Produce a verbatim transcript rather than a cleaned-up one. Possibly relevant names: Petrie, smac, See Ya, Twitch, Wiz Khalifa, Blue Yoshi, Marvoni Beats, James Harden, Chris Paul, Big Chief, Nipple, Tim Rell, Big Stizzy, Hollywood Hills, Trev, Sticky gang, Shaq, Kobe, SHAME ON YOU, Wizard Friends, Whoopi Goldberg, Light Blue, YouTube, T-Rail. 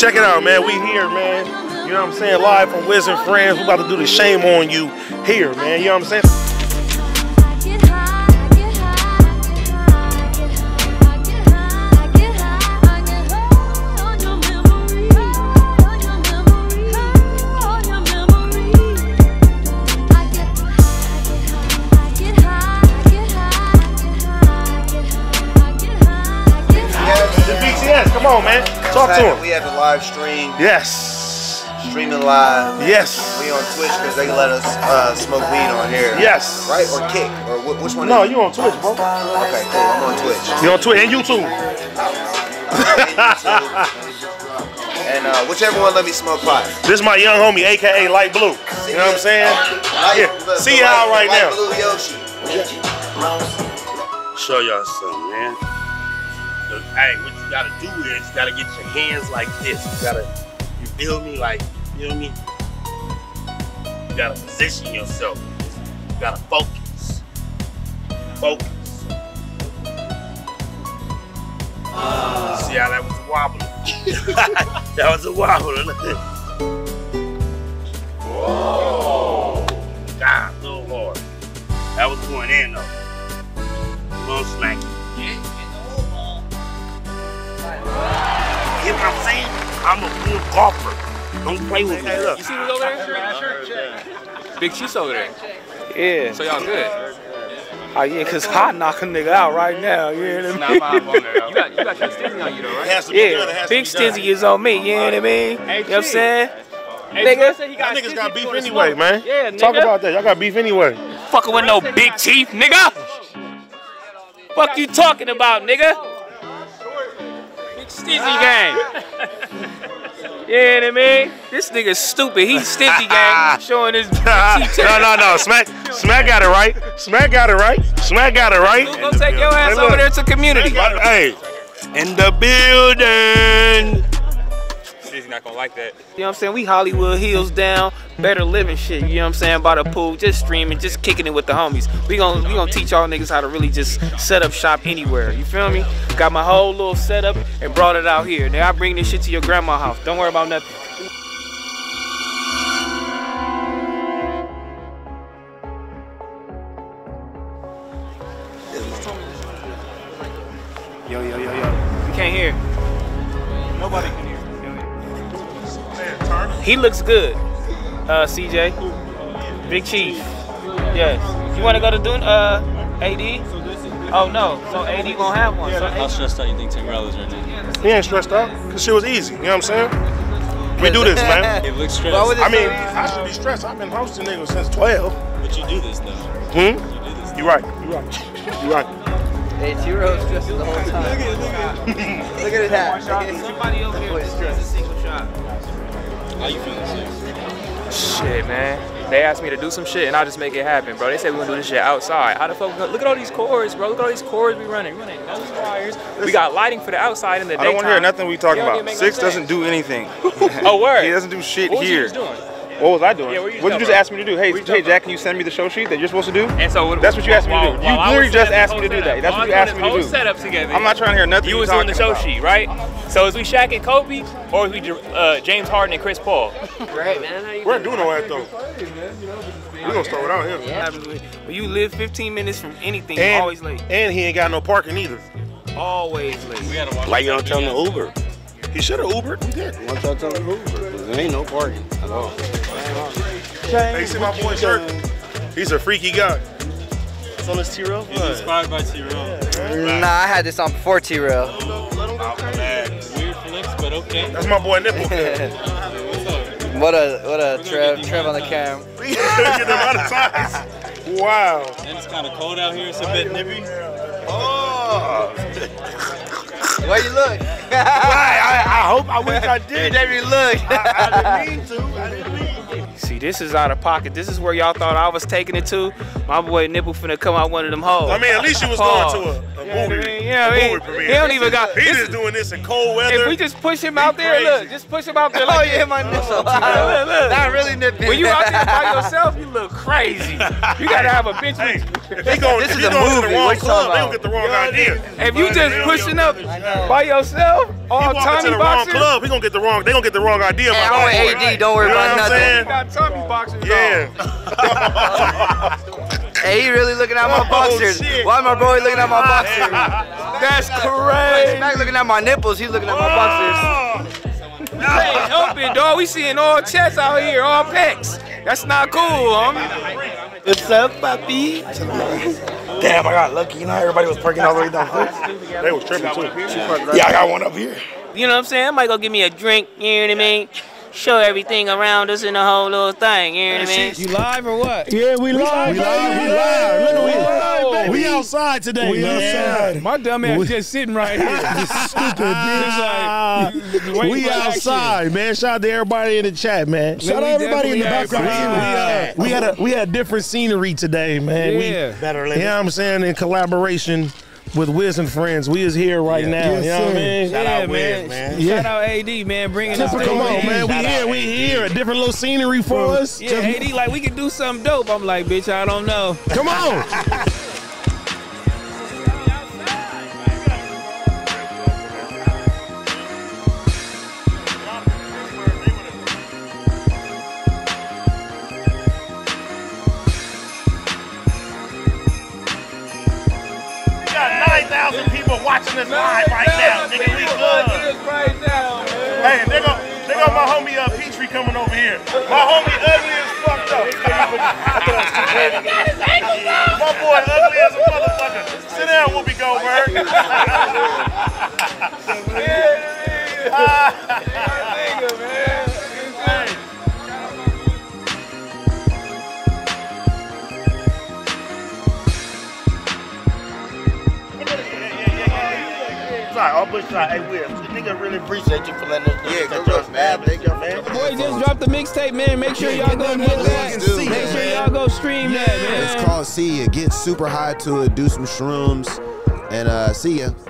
check it out, man. We here, man. You know what I'm saying? Live from Wizard Friends. We about to do the shame on you here, man. You know what I'm saying? Man, talk to him. We have a live stream. Yes. Streaming live. Yes. We on Twitch because they let us uh, smoke weed on here. Yes. Right? Or kick? Or wh which one? No, you on Twitch, bro. Okay, cool. I'm on Twitch. You on Twitch and YouTube. And uh, whichever one let me smoke pot. This is my young homie, A K A Light Blue. You know what I'm saying? Yeah. See y'all right now. Blue Yoshi. Show y'all something, man. Hey, what you gotta do is you gotta get your hands like this. You gotta, you feel me? Like, you feel me? You gotta position yourself. You gotta focus. Focus. Uh, See how that was a wobble? That was a wobble. Whoa. God, no Lord. That was going in though. A little slanky. Yeah. You know what I'm saying? I'm a good golfer. Don't play with me. You see who's over there? Big Chief's over there. Yeah. So y'all good? Oh yeah, cause I knock a nigga out right now. You hear what I mean? You got, you got Big Stizzy on you though, right? Yeah, Big Stizzy is on me. You know what I mean? You know what I'm saying? Hey, nigga, said he got niggas got beef anyway, man. Yeah, nigga. Talk about that. Y'all got beef anyway. Fucking with no Big Chief, nigga. Fuck you talking about, nigga? Sticky gang. Yeah, you know what I mean? This nigga's stupid. He's Sticky gang. Showing his. no, no, no. Smack, Smack got it right. Smack got it right. Smack got it right. Go and take your ass hey, over there to community. Hey, in the building. He's not gonna like that. You know what I'm saying? We Hollywood Hills down, better living shit. You know what I'm saying? By the pool, just streaming, just kicking it with the homies. We gonna we gonna teach y'all niggas how to really just set up shop anywhere. You feel me? Got my whole little setup and brought it out here. Now I bring this shit to your grandma's house. Don't worry about nothing. Yo yo yo yo. We can't hear. Nobody can hear. He looks good, uh, C J. Big Chief. Yes. You want to go to Dune? Uh, A D? Oh no. So A D gonna have one. So How stressed out you think Tim Rell is right now? He ain't stressed out, cause shit was easy. You know what I'm saying? We do this, man. It looks stressed. I mean, I should be stressed. I've been hosting niggas since twelve. But you do this though. Hmm. You do this. You right. You right. You right. Hey, T-Rail is stressed the whole time. Look at it. Look at it. Look at his hat. Somebody over here is stressed. A single shot. How you feeling, shit? Shit, man. They asked me to do some shit, and I just make it happen, bro. They said we're gonna do this shit outside. How the fuck we gonna? Look at all these cords, bro. Look at all these cords we running. We running nose wires. We got lighting for the outside in the daytime. I don't want to hear nothing we talking about. Six doesn't do anything. Oh, word. He doesn't do shit here. What was I doing? Yeah, what did you just ask me to do? Hey, hey, Jack, can you send me the show sheet that you're supposed to do? And so what, that's what you asked me to do. You literally just asked me to do that. That's what you asked me to do. Set up together. I'm not trying to hear nothing. You was doing the show sheet, right? So is we Shaq and Kobe, or is we uh, James Harden and Chris Paul? Right, man. We're doing all that though. We're gonna start without him. Yeah. When you live fifteen minutes from anything, you're always late. And he ain't got no parking either. Always late. We gotta watch. Why you don't tell him to Uber? He should have Ubered. He did. Once I tell him to Uber, there ain't no parking at all. Hey, see my boy Shirk? He's a freaky guy. It's on his T-Rail? He's inspired by T-Rail. Nah, I had this on before T-Rail. Weird flicks, but okay. That's my boy Nipple. What a, what a Trev, Trev on the cam. Get him out of size. Wow. And it's kind of cold out here. It's a bit nippy. Oh. Where you look? I, I, I hope, I wish I did. Every look. I, I didn't mean to. I didn't mean to. See, this is out of pocket. This is where y'all thought I was taking it to. My boy Nipple finna come out one of them hoes. I mean, at least you was Paul. Going to a, a yeah, movie. I mean, yeah, a I mean, movie premiere. He don't even got. He this just is, doing this in cold weather. If we just push him out there, crazy. Look, just push him out there. Like, oh yeah, my Nipple. Oh, look, look. Not really Nipple. When you out there by yourself, you look crazy. You gotta have a bitch. Hey, with hey, going, this is a movie. The wrong club, they don't get the wrong idea. If you just pushing up by yourself. Oh, he Tommy to the boxers? Wrong club. He gonna get the wrong. They gonna get the wrong idea. Hey, about I don't A D. Don't worry you about know what nothing. Got Tommy boxers. Yeah. Hey, he really looking at my boxers. Oh, why my boy looking at my boxers? That's crazy. He's not looking at my nipples. He's looking at my boxers. Hey, help it, dog. We seeing all chests out here, all pecs. That's not cool, homie. What's up, puppy? Damn, I got lucky. You know, everybody was parking all the way down first. They was tripping too. Yeah, I got one up here. You know what I'm saying? I might go give me a drink. You know what I mean? Show everything around us in the whole little thing, you know what I mean? You live or what? Yeah, we live, we live, we live. Look at we live, we outside today, we outside. My dumb ass just sitting right here. Just stupid, dude. We outside, man. Shout out to everybody in the chat, man. Shout out everybody in the background. We had a we had different scenery today, man. We better later. You know what I'm saying? In collaboration with Wiz and Friends, we is here right yeah. now. Yes, you know what I mean? Shout yeah, out Wiz, man. man. Yeah. Shout out A D, man. Bringing us. Come on, man. We here. We here. A different little scenery for Bro. us. Yeah, Just A D, like we can do something dope. I'm like, bitch, I don't know. Come on. Watching this live right now, nigga. We good. Right now, hey, they got, they got my homie uh, Petrie coming over here. My homie ugly as fucked up. My boy ugly as a motherfucker. Sit down, Whoopi Goldberg. Yeah, man. I'll push side. Hey, Will, nigga really appreciate you for letting us do yeah, that. Your fab, man. Boy, just drop the mixtape, man. Make sure y'all go get that. Make sure y'all go stream yeah. that, man. It's called See Ya. Get super high to it. Do some shrooms. And uh, see ya.